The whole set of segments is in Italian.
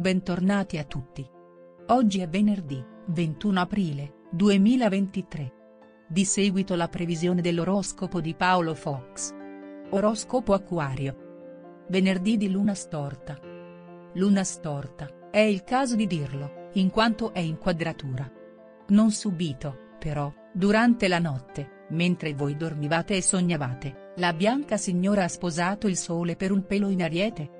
Bentornati a tutti. Oggi è venerdì, 21 aprile, 2023. Di seguito la previsione dell'oroscopo di Paolo Fox. Oroscopo Acquario. Venerdì di luna storta. Luna storta, è il caso di dirlo, in quanto è in quadratura. Non subito, però, durante la notte, mentre voi dormivate e sognavate, la bianca signora ha sposato il sole per un pelo in Ariete.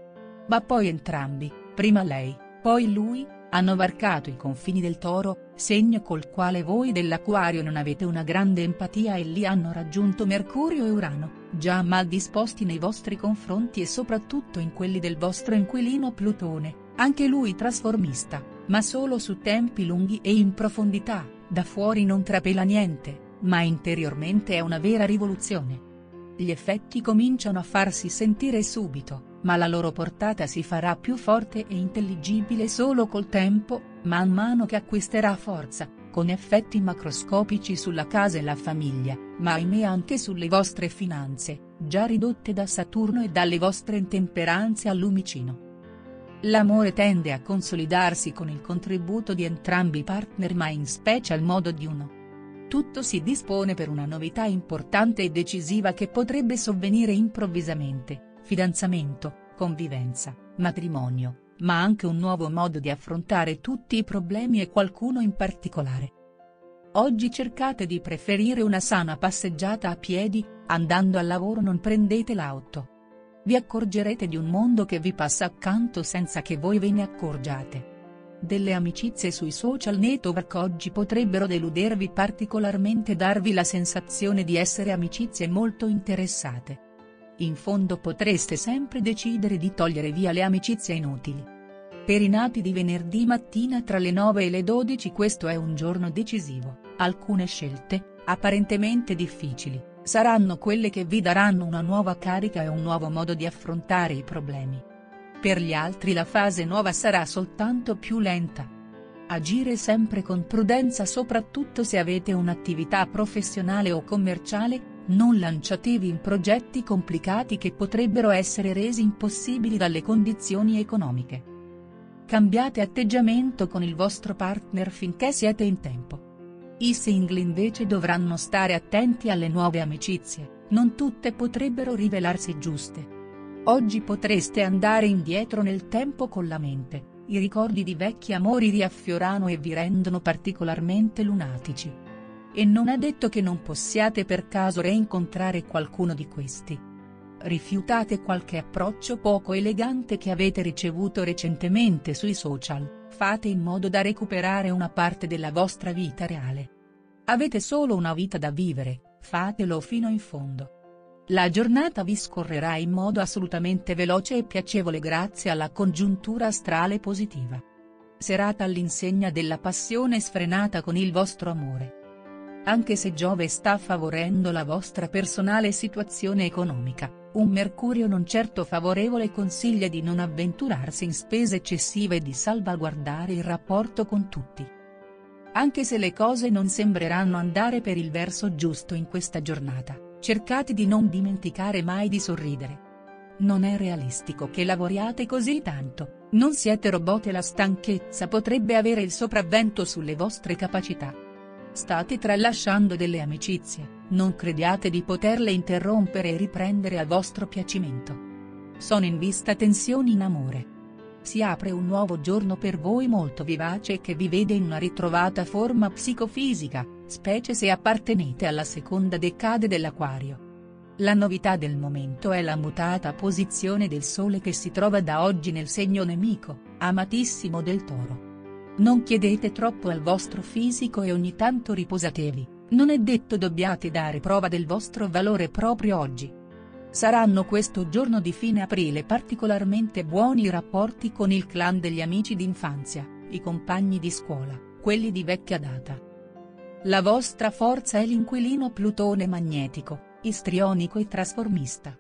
Ma poi entrambi, prima lei, poi lui, hanno varcato i confini del Toro, segno col quale voi dell'Acquario non avete una grande empatia, e lì hanno raggiunto Mercurio e Urano, già mal disposti nei vostri confronti e soprattutto in quelli del vostro inquilino Plutone, anche lui trasformista, ma solo su tempi lunghi e in profondità. Da fuori non trapela niente, ma interiormente è una vera rivoluzione. Gli effetti cominciano a farsi sentire subito, ma la loro portata si farà più forte e intelligibile solo col tempo, man mano che acquisterà forza, con effetti macroscopici sulla casa e la famiglia, ma ahimè anche sulle vostre finanze, già ridotte da Saturno e dalle vostre intemperanze al lumicino. L'amore tende a consolidarsi con il contributo di entrambi i partner, ma in special modo di uno. Tutto si dispone per una novità importante e decisiva che potrebbe sovvenire improvvisamente: fidanzamento, convivenza, matrimonio, ma anche un nuovo modo di affrontare tutti i problemi e qualcuno in particolare. Oggi cercate di preferire una sana passeggiata a piedi, andando al lavoro non prendete l'auto. Vi accorgerete di un mondo che vi passa accanto senza che voi ve ne accorgiate. Delle amicizie sui social network oggi potrebbero deludervi, particolarmente darvi la sensazione di essere amicizie molto interessate. In fondo potreste sempre decidere di togliere via le amicizie inutili. Per i nati di venerdì mattina tra le 9 e le 12 questo è un giorno decisivo. Alcune scelte, apparentemente difficili, saranno quelle che vi daranno una nuova carica e un nuovo modo di affrontare i problemi. Per gli altri la fase nuova sarà soltanto più lenta. Agire sempre con prudenza, soprattutto se avete un'attività professionale o commerciale. Non lanciatevi in progetti complicati che potrebbero essere resi impossibili dalle condizioni economiche. Cambiate atteggiamento con il vostro partner finché siete in tempo. I single invece dovranno stare attenti alle nuove amicizie, non tutte potrebbero rivelarsi giuste. Oggi potreste andare indietro nel tempo con la mente, i ricordi di vecchi amori riaffiorano e vi rendono particolarmente lunatici. E non è detto che non possiate per caso reincontrare qualcuno di questi. Rifiutate qualche approccio poco elegante che avete ricevuto recentemente sui social, fate in modo da recuperare una parte della vostra vita reale. Avete solo una vita da vivere, fatelo fino in fondo. La giornata vi scorrerà in modo assolutamente veloce e piacevole grazie alla congiuntura astrale positiva. Serata all'insegna della passione sfrenata con il vostro amore. Anche se Giove sta favorendo la vostra personale situazione economica, un Mercurio non certo favorevole consiglia di non avventurarsi in spese eccessive e di salvaguardare il rapporto con tutti. Anche se le cose non sembreranno andare per il verso giusto in questa giornata, cercate di non dimenticare mai di sorridere. Non è realistico che lavoriate così tanto, non siete robot e la stanchezza potrebbe avere il sopravvento sulle vostre capacità. State tralasciando delle amicizie, non crediate di poterle interrompere e riprendere a vostro piacimento. Sono in vista tensioni in amore. Si apre un nuovo giorno per voi molto vivace e che vi vede in una ritrovata forma psicofisica, specie se appartenete alla seconda decade dell'Acquario. La novità del momento è la mutata posizione del Sole che si trova da oggi nel segno nemico, amatissimo del Toro. Non chiedete troppo al vostro fisico e ogni tanto riposatevi, non è detto dobbiate dare prova del vostro valore proprio oggi. Saranno questo giorno di fine aprile particolarmente buoni i rapporti con il clan degli amici d'infanzia, i compagni di scuola, quelli di vecchia data. La vostra forza è l'inquilino Plutone magnetico, istrionico e trasformista.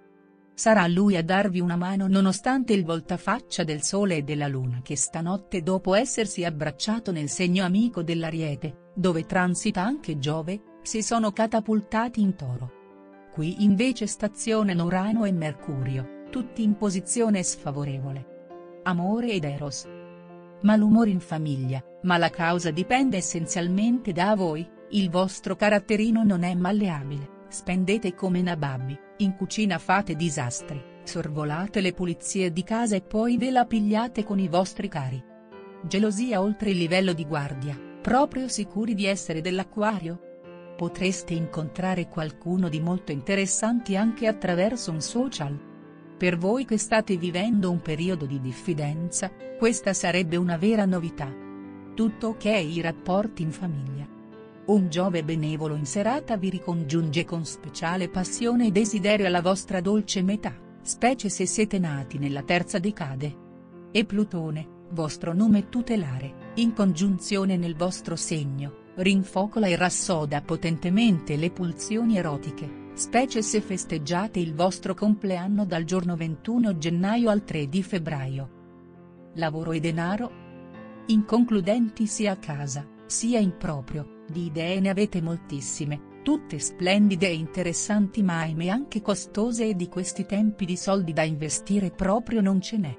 Sarà lui a darvi una mano nonostante il voltafaccia del Sole e della Luna che stanotte, dopo essersi abbracciato nel segno amico dell'Ariete, dove transita anche Giove, si sono catapultati in Toro. Qui invece stazionano Urano e Mercurio, tutti in posizione sfavorevole. Amore ed Eros. malumori in famiglia, ma la causa dipende essenzialmente da voi, il vostro caratterino non è malleabile, spendete come nababbi, in cucina fate disastri, sorvolate le pulizie di casa e poi ve la pigliate con i vostri cari. Gelosia oltre il livello di guardia, proprio sicuri di essere dell'Acquario? Potreste incontrare qualcuno di molto interessante anche attraverso un social. Per voi che state vivendo un periodo di diffidenza, questa sarebbe una vera novità. Tutto ok i rapporti in famiglia. Un Giove benevolo in serata vi ricongiunge con speciale passione e desiderio alla vostra dolce metà, specie se siete nati nella terza decade. E Plutone, vostro nome tutelare, in congiunzione nel vostro segno, rinfocola e rassoda potentemente le pulsioni erotiche, specie se festeggiate il vostro compleanno dal giorno 21 gennaio al 3 di febbraio. Lavoro e denaro? Inconcludenti sia a casa, sia in proprio, di idee ne avete moltissime, tutte splendide e interessanti ma ahimè anche costose e di questi tempi di soldi da investire proprio non ce n'è.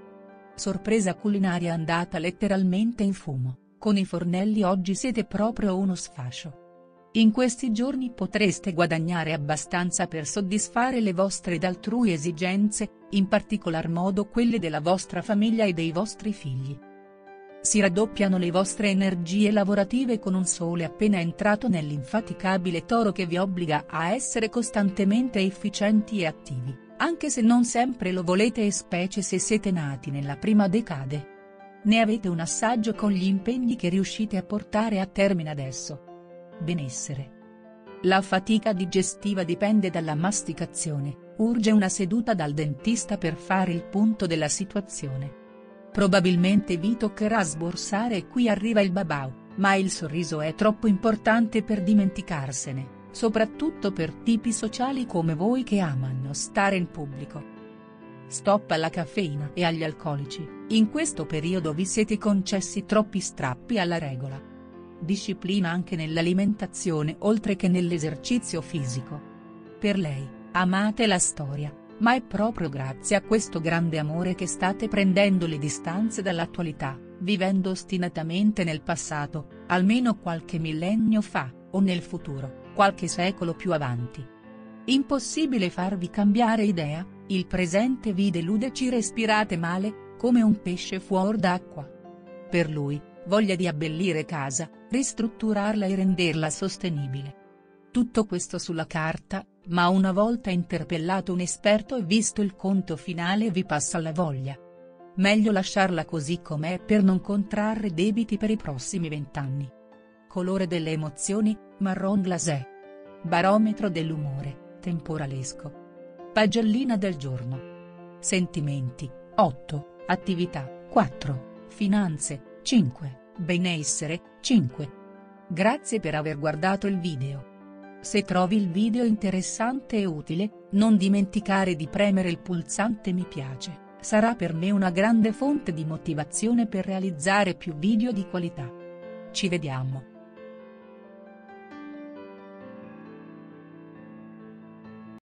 Sorpresa culinaria andata letteralmente in fumo. Con i fornelli oggi siete proprio uno sfascio. In questi giorni potreste guadagnare abbastanza per soddisfare le vostre ed altrui esigenze, in particolar modo quelle della vostra famiglia e dei vostri figli. Si raddoppiano le vostre energie lavorative con un sole appena entrato nell'infaticabile Toro che vi obbliga a essere costantemente efficienti e attivi, anche se non sempre lo volete e specie se siete nati nella prima decade. Ne avete un assaggio con gli impegni che riuscite a portare a termine adesso. Benessere. La fatica digestiva dipende dalla masticazione, urge una seduta dal dentista per fare il punto della situazione. Probabilmente vi toccherà sborsare e qui arriva il babau, ma il sorriso è troppo importante per dimenticarsene, soprattutto per tipi sociali come voi che amano stare in pubblico. Stop alla caffeina e agli alcolici, in questo periodo vi siete concessi troppi strappi alla regola. Disciplina anche nell'alimentazione oltre che nell'esercizio fisico. Per lei, amate la storia, ma è proprio grazie a questo grande amore che state prendendo le distanze dall'attualità, vivendo ostinatamente nel passato, almeno qualche millennio fa, o nel futuro, qualche secolo più avanti. Impossibile farvi cambiare idea. Il presente vi delude, ci respirate male, come un pesce fuor d'acqua. Per lui, voglia di abbellire casa, ristrutturarla e renderla sostenibile. Tutto questo sulla carta, ma una volta interpellato un esperto e visto il conto finale vi passa la voglia. Meglio lasciarla così com'è per non contrarre debiti per i prossimi 20 anni. Colore delle emozioni, marron glacé. Barometro dell'umore, temporalesco. Pagellina del giorno. Sentimenti, 8, attività, 4, finanze, 5, benessere, 5. Grazie per aver guardato il video. Se trovi il video interessante e utile, non dimenticare di premere il pulsante mi piace, sarà per me una grande fonte di motivazione per realizzare più video di qualità. Ci vediamo.